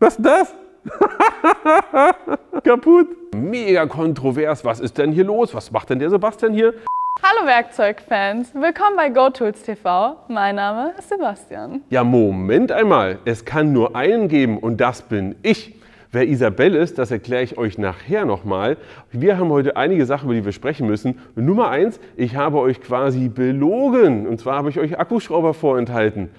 Was ist das? Kaputt. Mega kontrovers. Was ist denn hier los? Was macht denn der Sebastian hier? Hallo Werkzeugfans, willkommen bei GoTools TV. Mein Name ist Sebastian. Ja, Moment einmal. Es kann nur einen geben und das bin ich. Wer Isabelle ist, das erkläre ich euch nachher nochmal. Wir haben heute einige Sachen, über die wir sprechen müssen. Nummer 1, ich habe euch quasi belogen. Und zwar habe ich euch Akkuschrauber vorenthalten.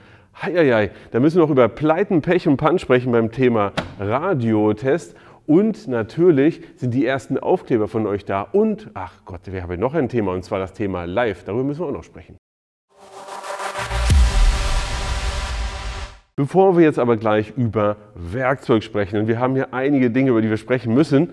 Heieiei, da müssen wir noch über Pleiten, Pech und Pannen sprechen beim Thema Radiotest. Und natürlich sind die ersten Aufkleber von euch da. Und, ach Gott, wir haben noch ein Thema, und zwar das Thema Live. Darüber müssen wir auch noch sprechen. Bevor wir jetzt aber gleich über Werkzeug sprechen, und wir haben hier einige Dinge, über die wir sprechen müssen,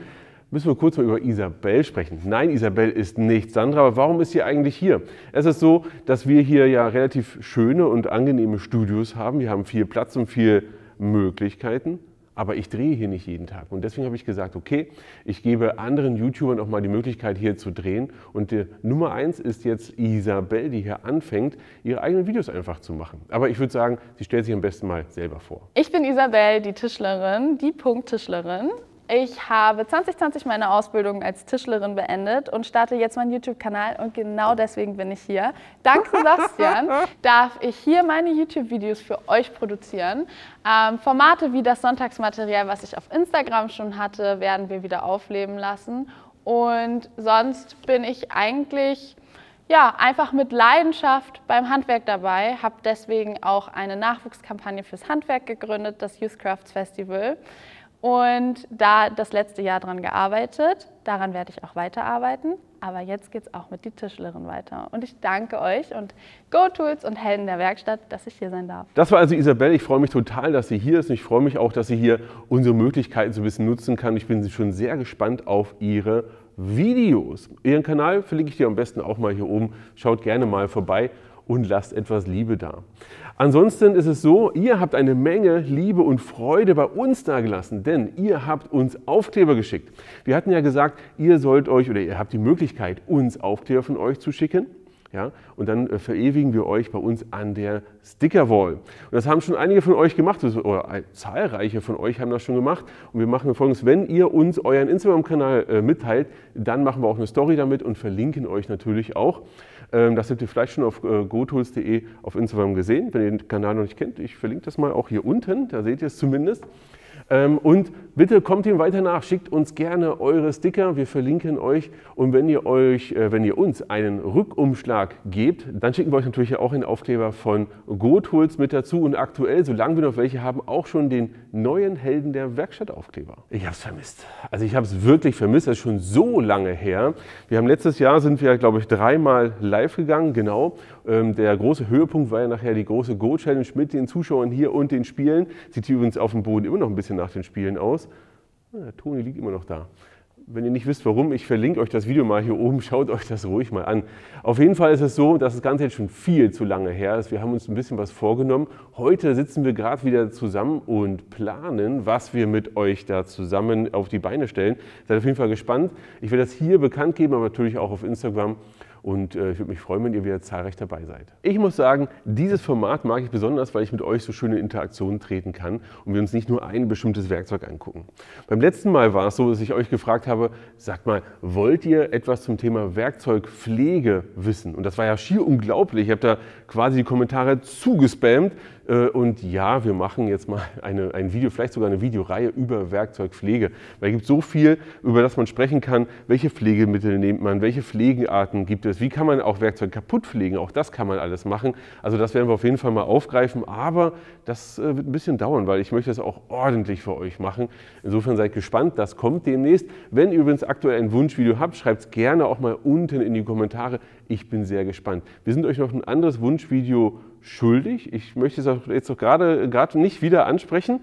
müssen wir kurz mal über Isabelle sprechen. Nein, Isabelle ist nicht Sandra, aber warum ist sie eigentlich hier? Es ist so, dass wir hier ja relativ schöne und angenehme Studios haben. Wir haben viel Platz und viele Möglichkeiten. Aber ich drehe hier nicht jeden Tag und deswegen habe ich gesagt, okay, ich gebe anderen YouTubern auch mal die Möglichkeit hier zu drehen und die Nummer 1 ist jetzt Isabelle, die hier anfängt, ihre eigenen Videos einfach zu machen. Aber ich würde sagen, sie stellt sich am besten mal selber vor. Ich bin Isabelle, die Tischlerin, die Punkttischlerin. Ich habe 2020 meine Ausbildung als Tischlerin beendet und starte jetzt meinen YouTube-Kanal und genau deswegen bin ich hier. Dank Sebastian darf ich hier meine YouTube-Videos für euch produzieren. Formate wie das Sonntagsmaterial, was ich auf Instagram schon hatte, werden wir wieder aufleben lassen. Und sonst bin ich eigentlich ja, einfach mit Leidenschaft beim Handwerk dabei. Habe deswegen auch eine Nachwuchskampagne fürs Handwerk gegründet, das Youth Crafts Festival. Und da das letzte Jahr dran gearbeitet, daran werde ich auch weiterarbeiten. Aber jetzt geht es auch mit der Tischlerin weiter. Und ich danke euch und GoTools und Helden der Werkstatt, dass ich hier sein darf. Das war also Isabelle. Ich freue mich total, dass sie hier ist. Und ich freue mich auch, dass sie hier unsere Möglichkeiten so ein bisschen nutzen kann. Ich bin schon sehr gespannt auf ihre Videos. Ihren Kanal verlinke ich dir am besten auch mal hier oben. Schaut gerne mal vorbei. Und lasst etwas Liebe da. Ansonsten ist es so, ihr habt eine Menge Liebe und Freude bei uns da gelassen, denn ihr habt uns Aufkleber geschickt. Wir hatten ja gesagt, ihr sollt euch oder ihr habt die Möglichkeit, uns Aufkleber von euch zu schicken. Ja, und dann verewigen wir euch bei uns an der Stickerwall. Und das haben schon einige von euch gemacht, oder zahlreiche von euch haben das schon gemacht. Und wir machen Folgendes, wenn ihr uns euren Instagram-Kanal mitteilt, dann machen wir auch eine Story damit und verlinken euch natürlich auch. Das habt ihr vielleicht schon auf gotools.de auf Instagram gesehen, wenn ihr den Kanal noch nicht kennt. Ich verlinke das mal auch hier unten, da seht ihr es zumindest. Und bitte kommt ihm weiter nach, schickt uns gerne eure Sticker, wir verlinken euch. Und wenn ihr uns einen Rückumschlag gebt, dann schicken wir euch natürlich auch einen Aufkleber von GoTools mit dazu. Und aktuell, solange wir noch welche haben, auch schon den neuen Helden der Werkstatt Aufkleber. Ich habe es vermisst. Also ich habe es wirklich vermisst, das ist schon so lange her. Wir haben letztes Jahr, sind wir glaube ich dreimal live gegangen, genau. Der große Höhepunkt war ja nachher die große Go-Challenge mit den Zuschauern hier und den Spielen. Sieht hier übrigens auf dem Boden immer noch ein bisschen nach den Spielen aus. Der Toni liegt immer noch da. Wenn ihr nicht wisst, warum, ich verlinke euch das Video mal hier oben. Schaut euch das ruhig mal an. Auf jeden Fall ist es so, dass das Ganze jetzt schon viel zu lange her ist. Wir haben uns ein bisschen was vorgenommen. Heute sitzen wir gerade wieder zusammen und planen, was wir mit euch da zusammen auf die Beine stellen. Seid auf jeden Fall gespannt. Ich werde das hier bekannt geben, aber natürlich auch auf Instagram. Und ich würde mich freuen, wenn ihr wieder zahlreich dabei seid. Ich muss sagen, dieses Format mag ich besonders, weil ich mit euch so schöne Interaktionen treten kann und wir uns nicht nur ein bestimmtes Werkzeug angucken. Beim letzten Mal war es so, dass ich euch gefragt habe, sagt mal, wollt ihr etwas zum Thema Werkzeugpflege wissen? Und das war ja schier unglaublich. Ich habe da quasi die Kommentare zugespammt. Und ja, wir machen jetzt mal ein Video, vielleicht sogar eine Videoreihe über Werkzeugpflege. Weil es gibt so viel, über das man sprechen kann. Welche Pflegemittel nimmt man? Welche Pflegearten gibt es? Wie kann man auch Werkzeug kaputt pflegen? Auch das kann man alles machen. Also das werden wir auf jeden Fall mal aufgreifen. Aber das wird ein bisschen dauern, weil ich möchte das auch ordentlich für euch machen. Insofern seid gespannt, das kommt demnächst. Wenn ihr übrigens aktuell ein Wunschvideo habt, schreibt es gerne auch mal unten in die Kommentare. Ich bin sehr gespannt. Wir sind euch noch ein anderes Wunschvideo schuldig. Ich möchte es auch jetzt gerade nicht wieder ansprechen.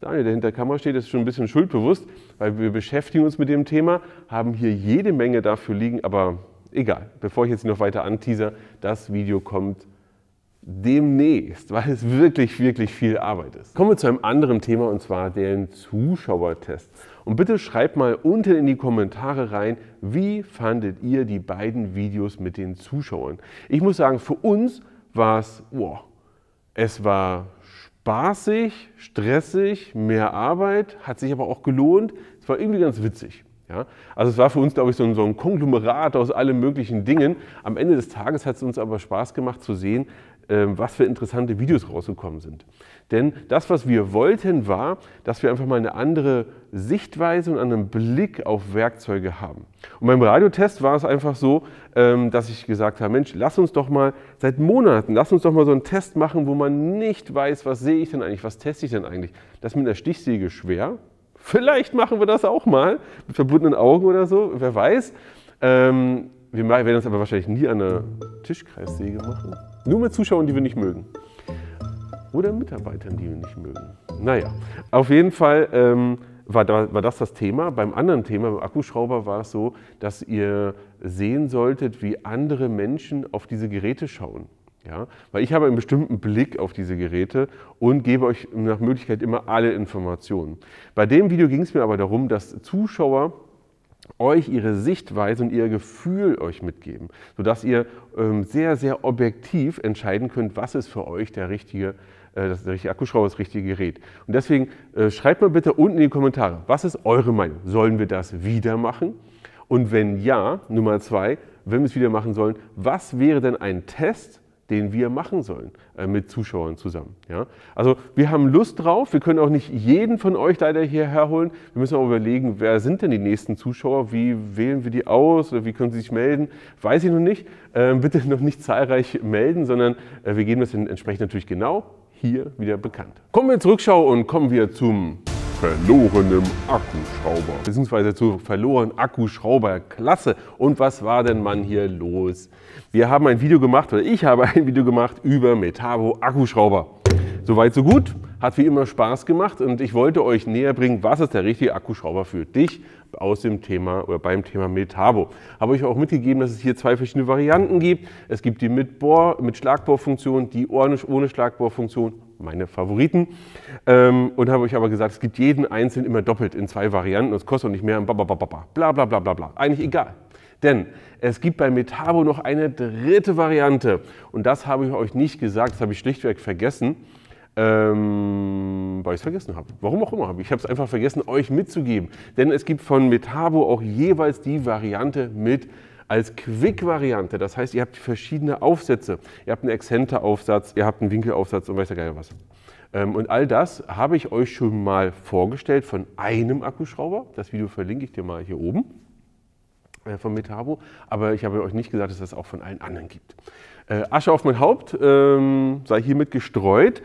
Daniel, der hinter der Kamera steht, ist schon ein bisschen schuldbewusst, weil wir beschäftigen uns mit dem Thema, haben hier jede Menge dafür liegen, aber egal. Bevor ich jetzt noch weiter anteaser, das Video kommt demnächst, weil es wirklich, wirklich viel Arbeit ist. Kommen wir zu einem anderen Thema und zwar den Zuschauertest. Und bitte schreibt mal unten in die Kommentare rein, wie fandet ihr die beiden Videos mit den Zuschauern? Ich muss sagen, für uns war es, wow, es war spaßig, stressig, mehr Arbeit, hat sich aber auch gelohnt. Es war irgendwie ganz witzig. Ja? Also es war für uns, glaube ich, so ein Konglomerat aus allen möglichen Dingen. Am Ende des Tages hat es uns aber Spaß gemacht zu sehen, was für interessante Videos rausgekommen sind. Denn das, was wir wollten, war, dass wir einfach mal eine andere Sichtweise und einen anderen Blick auf Werkzeuge haben. Und beim Radiotest war es einfach so, dass ich gesagt habe, Mensch, lass uns doch mal seit Monaten, lass uns doch mal so einen Test machen, wo man nicht weiß, was sehe ich denn eigentlich, was teste ich denn eigentlich. Das ist mit einer Stichsäge schwer. Vielleicht machen wir das auch mal, mit verbundenen Augen oder so, wer weiß. Wir werden das aber wahrscheinlich nie an einer Tischkreissäge machen. Nur mit Zuschauern, die wir nicht mögen. Oder Mitarbeitern, die wir nicht mögen. Naja, auf jeden Fall war das das Thema. Beim anderen Thema, beim Akkuschrauber, war es so, dass ihr sehen solltet, wie andere Menschen auf diese Geräte schauen. Ja? Weil ich habe einen bestimmten Blick auf diese Geräte und gebe euch nach Möglichkeit immer alle Informationen. Bei dem Video ging es mir aber darum, dass Zuschauer euch ihre Sichtweise und ihr Gefühl euch mitgeben, sodass ihr sehr, sehr objektiv entscheiden könnt, was ist für euch der richtige Akkuschrauber, das richtige Gerät. Und deswegen schreibt mal bitte unten in die Kommentare, was ist eure Meinung? Sollen wir das wieder machen? Und wenn ja, Nummer 2, wenn wir es wieder machen sollen, was wäre denn ein Test, den wir machen sollen mit Zuschauern zusammen. Ja? Also wir haben Lust drauf, wir können auch nicht jeden von euch leider hierher holen. Wir müssen auch überlegen, wer sind denn die nächsten Zuschauer, wie wählen wir die aus oder wie können sie sich melden, weiß ich noch nicht. Bitte noch nicht zahlreich melden, sondern wir geben das entsprechend natürlich genau hier wieder bekannt. Kommen wir in die Rückschau und kommen wir zum verlorenen Akkuschrauber, beziehungsweise zu verlorenen Akkuschrauberklasse. Und was war denn man hier los? Wir haben ein Video gemacht, oder ich habe ein Video gemacht über Metabo Akkuschrauber. Soweit so gut, hat wie immer Spaß gemacht und ich wollte euch näher bringen, was ist der richtige Akkuschrauber für dich aus dem Thema oder beim Thema Metabo. Habe ich euch auch mitgegeben, dass es hier 2 verschiedene Varianten gibt. Es gibt die mit Schlagbohrfunktion, die ohne Schlagbohrfunktion. Meine Favoriten. Und habe euch aber gesagt, es gibt jeden einzeln immer doppelt in 2 Varianten. Das kostet auch nicht mehr. Bla bla bla bla bla. Eigentlich egal. Denn es gibt bei Metabo noch eine dritte Variante. Und das habe ich euch nicht gesagt. Das habe ich schlichtweg vergessen. Weil ich es vergessen habe. Warum auch immer. Ich habe es einfach vergessen, euch mitzugeben. Denn es gibt von Metabo auch jeweils die Variante mit als Quick-Variante, das heißt, ihr habt verschiedene Aufsätze. Ihr habt einen Exzenter-Aufsatz, ihr habt einen Winkelaufsatz und weiß ja gar nicht was. Und all das habe ich euch schon mal vorgestellt von einem Akkuschrauber. Das Video verlinke ich dir mal hier oben von Metabo. Aber ich habe euch nicht gesagt, dass es das auch von allen anderen gibt. Asche auf mein Haupt, sei hiermit gestreut.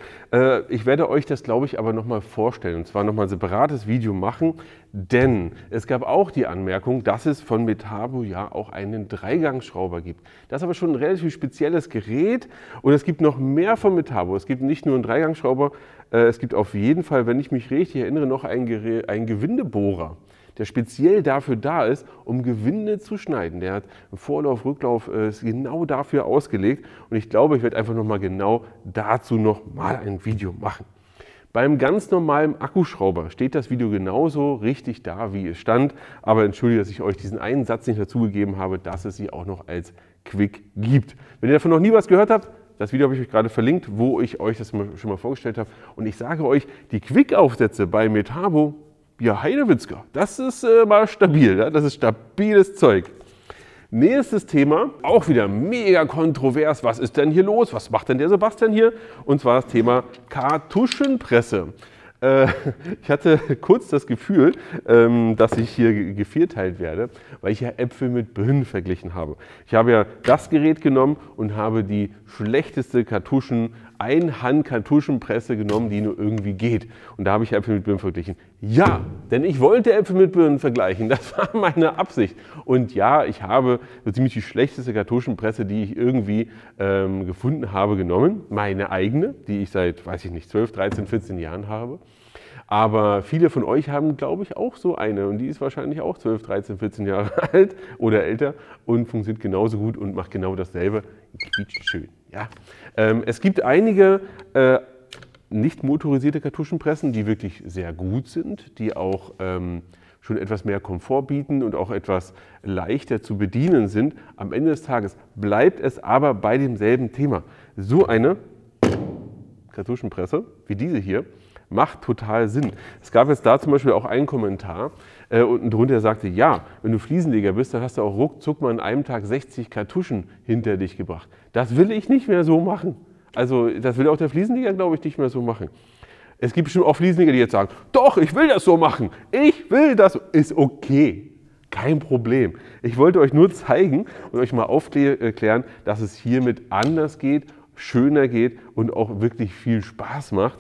Ich werde euch das, glaube ich, aber nochmal vorstellen. Und zwar nochmal ein separates Video machen, denn es gab auch die Anmerkung, dass es von Metabo ja auch einen Dreigangschrauber gibt. Das ist aber schon ein relativ spezielles Gerät und es gibt noch mehr von Metabo. Es gibt nicht nur einen Dreigangschrauber, es gibt auf jeden Fall, wenn ich mich richtig erinnere, noch einen Gewindebohrer, der speziell dafür da ist, um Gewinde zu schneiden. Der hat Vorlauf, Rücklauf, ist genau dafür ausgelegt. Und ich glaube, ich werde einfach nochmal genau dazu nochmal ein Video machen. Beim ganz normalen Akkuschrauber steht das Video genauso richtig da, wie es stand. Aber entschuldige, dass ich euch diesen einen Satz nicht dazugegeben habe, dass es sie auch noch als Quick gibt. Wenn ihr davon noch nie was gehört habt, das Video habe ich euch gerade verlinkt, wo ich euch das schon mal vorgestellt habe. Und ich sage euch, die Quick-Aufsätze bei Metabo, ja, Heidewitzka, das ist mal stabil, ja? Das ist stabiles Zeug. Nächstes Thema, auch wieder mega kontrovers, was ist denn hier los, was macht denn der Sebastian hier? Und zwar das Thema Kartuschenpresse. Ich hatte kurz das Gefühl, dass ich hier gevierteilt werde, weil ich ja Äpfel mit Birnen verglichen habe. Ich habe ja das Gerät genommen und habe die schlechteste Einhand-Kartuschenpresse genommen, die nur irgendwie geht. Und da habe ich Äpfel mit Birnen verglichen. Ja, denn ich wollte Äpfel mit Birnen vergleichen. Das war meine Absicht. Und ja, ich habe so ziemlich die schlechteste Kartuschenpresse, die ich irgendwie gefunden habe, genommen. Meine eigene, die ich seit, weiß ich nicht, 12, 13, 14 Jahren habe. Aber viele von euch haben, glaube ich, auch so eine und die ist wahrscheinlich auch 12, 13, 14 Jahre alt oder älter und funktioniert genauso gut und macht genau dasselbe. Quietscht schön. Ja. Es gibt einige nicht motorisierte Kartuschenpressen, die wirklich sehr gut sind, die auch schon etwas mehr Komfort bieten und auch etwas leichter zu bedienen sind. Am Ende des Tages bleibt es aber bei demselben Thema. So eine Kartuschenpresse, wie diese hier, macht total Sinn. Es gab jetzt da zum Beispiel auch einen Kommentar unten drunter, der sagte, ja, wenn du Fliesenleger bist, dann hast du auch ruckzuck mal an einem Tag 60 Kartuschen hinter dich gebracht. Das will ich nicht mehr so machen. Also das will auch der Fliesenleger, glaube ich, nicht mehr so machen. Es gibt bestimmt auch Fliesenleger, die jetzt sagen, doch, ich will das so machen, ich will das, ist okay. Kein Problem. Ich wollte euch nur zeigen und euch mal aufklären, dass es hiermit anders geht, schöner geht und auch wirklich viel Spaß macht.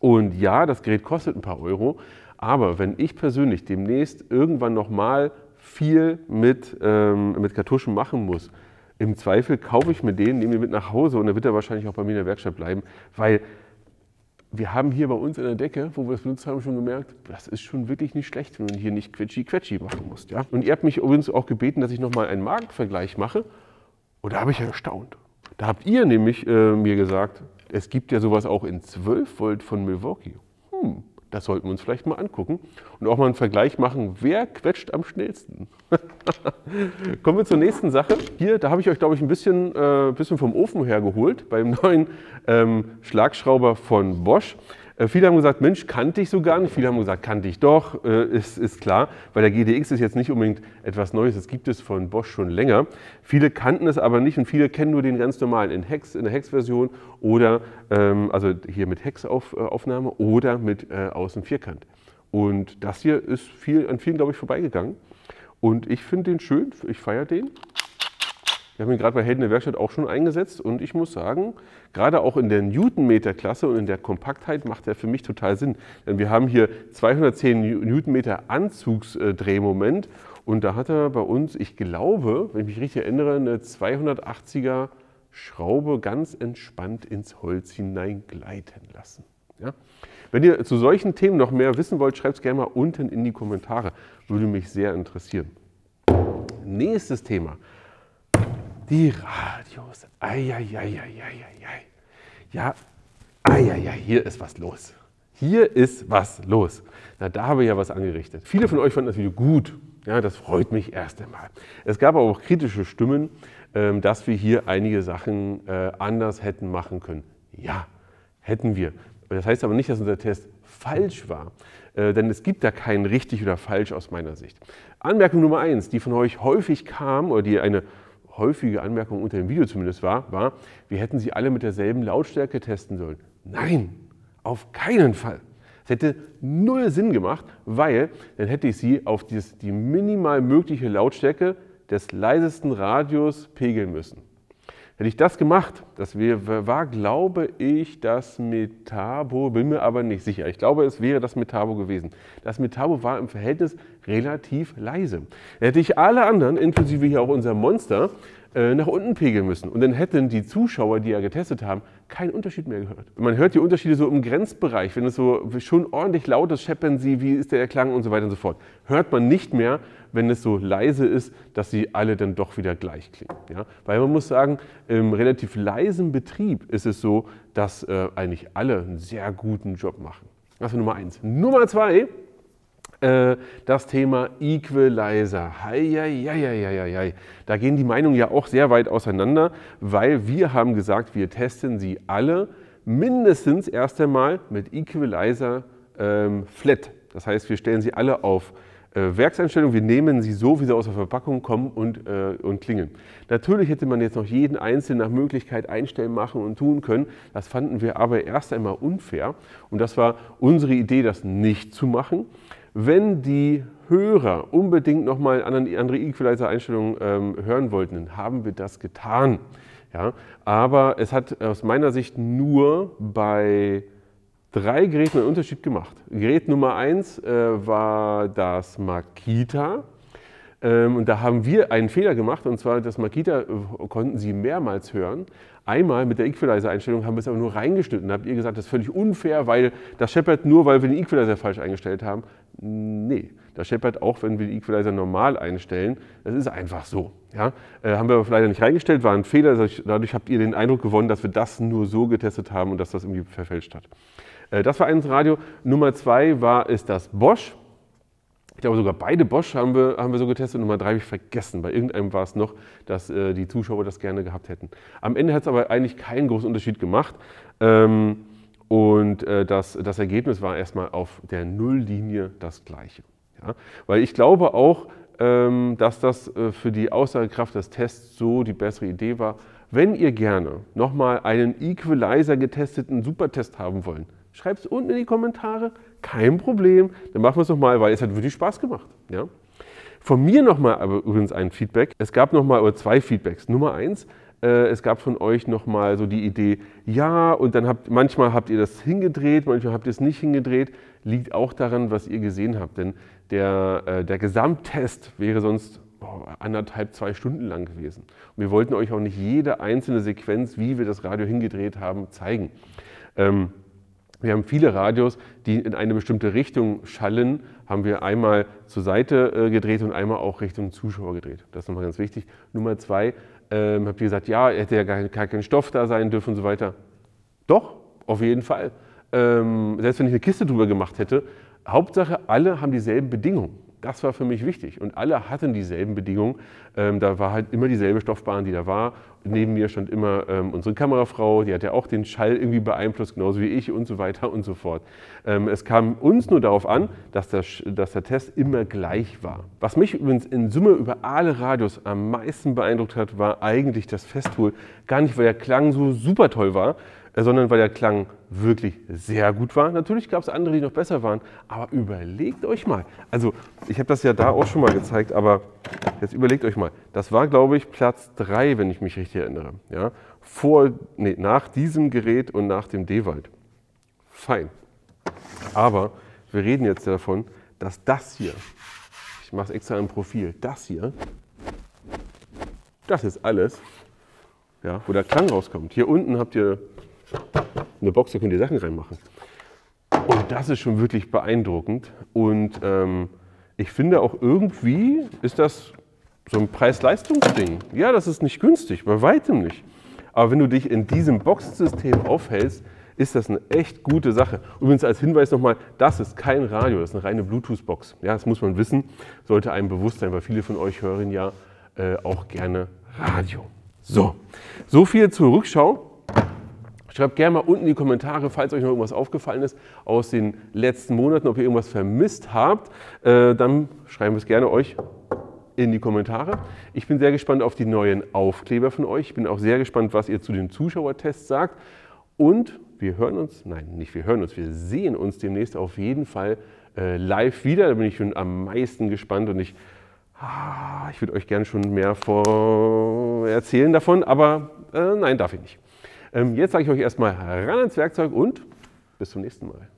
Und ja, das Gerät kostet ein paar Euro, aber wenn ich persönlich demnächst irgendwann nochmal viel mit Kartuschen machen muss, im Zweifel kaufe ich mir den, nehme ihn mit nach Hause und dann wird er wahrscheinlich auch bei mir in der Werkstatt bleiben, weil wir haben hier bei uns in der Decke, wo wir es benutzt haben, schon gemerkt, das ist schon wirklich nicht schlecht, wenn man hier nicht quetschi-quetschi machen muss. Ja? Und ihr habt mich übrigens auch gebeten, dass ich nochmal einen Marktvergleich mache. Und da habe ich ja erstaunt. Da habt ihr nämlich mir gesagt, es gibt ja sowas auch in 12 Volt von Milwaukee. Das sollten wir uns vielleicht mal angucken. Und auch mal einen Vergleich machen, wer quetscht am schnellsten. Kommen wir zur nächsten Sache. Hier, da habe ich euch, glaube ich, ein bisschen vom Ofen hergeholt, beim neuen Schlagschrauber von Bosch. Viele haben gesagt, Mensch, kannte ich so gar nicht. Viele haben gesagt, kannte ich doch, ist klar. Weil der GTX ist jetzt nicht unbedingt etwas Neues, das gibt es von Bosch schon länger. Viele kannten es aber nicht und viele kennen nur den ganz normalen in Hex, in der Hex-Version oder also hier mit Hex-Aufnahme oder mit Außenvierkant. Und das hier ist an vielen, glaube ich, vorbeigegangen. Und ich finde den schön, ich feiere den. Wir haben ihn gerade bei Helden der Werkstatt auch schon eingesetzt und ich muss sagen, gerade auch in der Newtonmeter-Klasse und in der Kompaktheit macht er für mich total Sinn. Denn wir haben hier 210 Newtonmeter Anzugsdrehmoment und da hat er bei uns, ich glaube, wenn ich mich richtig erinnere, eine 280er Schraube ganz entspannt ins Holz hineingleiten lassen. Ja? Wenn ihr zu solchen Themen noch mehr wissen wollt, schreibt es gerne mal unten in die Kommentare. Würde mich sehr interessieren. Nächstes Thema. Die Radios. Eieieiei. Ja, eieiei, hier ist was los. Hier ist was los. Na, da habe ich ja was angerichtet. Viele von euch fanden das Video gut. Ja, das freut mich erst einmal. Es gab aber auch kritische Stimmen, dass wir hier einige Sachen anders hätten machen können. Ja, hätten wir. Das heißt aber nicht, dass unser Test falsch war, denn es gibt da keinen richtig oder falsch aus meiner Sicht. Anmerkung Nummer 1, die von euch häufig kam, oder die eine häufige Anmerkung unter dem Video zumindest war, wir hätten sie alle mit derselben Lautstärke testen sollen. Nein, auf keinen Fall. Es hätte null Sinn gemacht, weil dann hätte ich sie auf die minimal mögliche Lautstärke des leisesten Radios pegeln müssen. Hätte ich das gemacht, das war, glaube ich, das Metabo, bin mir aber nicht sicher. Ich glaube, es wäre das Metabo gewesen. Das Metabo war im Verhältnis relativ leise. Dann hätte ich alle anderen, inklusive hier auch unser Monster, nach unten pegeln müssen. Und dann hätten die Zuschauer, die ja getestet haben, keinen Unterschied mehr gehört. Man hört die Unterschiede so im Grenzbereich. Wenn es so schon ordentlich laut ist, scheppern sie, wie ist der Klang und so weiter und so fort. Hört man nicht mehr, wenn es so leise ist, dass sie alle dann doch wieder gleich klingen. Ja? Weil man muss sagen, im relativ leisen Betrieb ist es so, dass eigentlich alle einen sehr guten Job machen. Das ist Nummer 1. Nummer 2, das Thema Equalizer. Heieieiei. Da gehen die Meinungen ja auch sehr weit auseinander, weil wir haben gesagt, wir testen sie alle mindestens erst einmal mit Equalizer Flat. Das heißt, wir stellen sie alle auf Werkseinstellung, wir nehmen sie so, wie sie aus der Verpackung kommen und klingen. Natürlich hätte man jetzt noch jeden einzelnen nach Möglichkeit einstellen, machen und tun können. Das fanden wir aber erst einmal unfair und das war unsere Idee, das nicht zu machen. Wenn die Hörer unbedingt nochmal andere Equalizer-Einstellungen hören wollten, dann haben wir das getan. Ja? Aber es hat aus meiner Sicht nur bei 3 Geräten einen Unterschied gemacht. Gerät Nummer 1 war das Makita und da haben wir einen Fehler gemacht und zwar das Makita konnten Sie mehrmals hören. Einmal mit der Equalizer-Einstellung haben wir es aber nur reingeschnitten. Da habt ihr gesagt, das ist völlig unfair, weil das scheppert nur, weil wir den Equalizer falsch eingestellt haben. Nee, das scheppert auch, wenn wir den Equalizer normal einstellen. Das ist einfach so. Ja? Haben wir aber leider nicht reingestellt, war ein Fehler. Dadurch habt ihr den Eindruck gewonnen, dass wir das nur so getestet haben und dass das irgendwie verfälscht hat. Das war 1 Radio. Nummer 2 war das Bosch. Ich glaube sogar beide Bosch haben wir so getestet. Nummer 3 habe ich vergessen. Bei irgendeinem war es noch, dass die Zuschauer das gerne gehabt hätten. Am Ende hat es aber eigentlich keinen großen Unterschied gemacht. Das Ergebnis war erstmal auf der Nulllinie das gleiche. Ja? Weil ich glaube auch, dass das für die Aussagekraft des Tests so die bessere Idee war. Wenn ihr gerne nochmal einen Equalizer getesteten Supertest haben wollen, schreibt es unten in die Kommentare, kein Problem, dann machen wir es nochmal, weil es hat wirklich Spaß gemacht. Ja? Von mir nochmal aber übrigens ein Feedback. Es gab nochmal, oder 2 Feedbacks. Nummer 1, es gab von euch nochmal so die Idee, ja, und dann manchmal habt ihr das hingedreht, manchmal habt ihr es nicht hingedreht. Liegt auch daran, was ihr gesehen habt, denn der Gesamttest wäre sonst 1,5, 2 Stunden lang gewesen. Und wir wollten euch auch nicht jede einzelne Sequenz, wie wir das Radio hingedreht haben, zeigen. Wir haben viele Radios, die in eine bestimmte Richtung schallen, haben wir einmal zur Seite gedreht und einmal auch Richtung Zuschauer gedreht. Das ist nochmal ganz wichtig. Nummer 2, habt ihr gesagt, ja, hätte ja gar kein Stoff da sein dürfen und so weiter. Doch, auf jeden Fall. Selbst wenn ich eine Kiste drüber gemacht hätte, Hauptsache alle haben dieselben Bedingungen. Das war für mich wichtig und alle hatten dieselben Bedingungen. Da war halt immer dieselbe Stoffbahn, die da war. Neben mir stand immer unsere Kamerafrau, die hat ja auch den Schall irgendwie beeinflusst, genauso wie ich und so weiter und so fort. Es kam uns nur darauf an, dass der Test immer gleich war. Was mich übrigens in Summe über alle Radios am meisten beeindruckt hat, war eigentlich das Festool. Gar nicht, weil der Klang so super toll war, sondern weil der Klang wirklich sehr gut war. Natürlich gab es andere, die noch besser waren, aber überlegt euch mal. Also ich habe das ja da auch schon mal gezeigt, aber jetzt überlegt euch mal. Das war, glaube ich, Platz 3, wenn ich mich richtig erinnere. Ja? Nach diesem Gerät und nach dem DeWalt. Fein. Aber wir reden jetzt davon, dass das hier, ich mache es extra im Profil, das hier, das ist alles, ja, wo der Klang rauskommt. Hier unten habt ihr eine Box, da könnt ihr Sachen reinmachen. Und das ist schon wirklich beeindruckend. Und ich finde auch irgendwie ist das so ein Preis-Leistungs-Ding. Ja, das ist nicht günstig, bei weitem nicht. Aber wenn du dich in diesem Box-System aufhältst, ist das eine echt gute Sache. Übrigens als Hinweis nochmal, das ist kein Radio, das ist eine reine Bluetooth-Box. Ja, das muss man wissen, sollte einem bewusst sein, weil viele von euch hören ja auch gerne Radio. So, so viel zur Rückschau. Schreibt gerne mal unten in die Kommentare, falls euch noch irgendwas aufgefallen ist aus den letzten Monaten, ob ihr irgendwas vermisst habt. Dann schreiben wir es gerne euch in die Kommentare. Ich bin sehr gespannt auf die neuen Aufkleber von euch. Ich bin auch sehr gespannt, was ihr zu den Zuschauertests sagt. Und wir hören uns, nein, nicht wir hören uns, wir sehen uns demnächst auf jeden Fall live wieder. Da bin ich schon am meisten gespannt und ich würde euch gerne schon mehr erzählen davon, aber nein, darf ich nicht. Jetzt sage ich euch erstmal ran ans Werkzeug und bis zum nächsten Mal.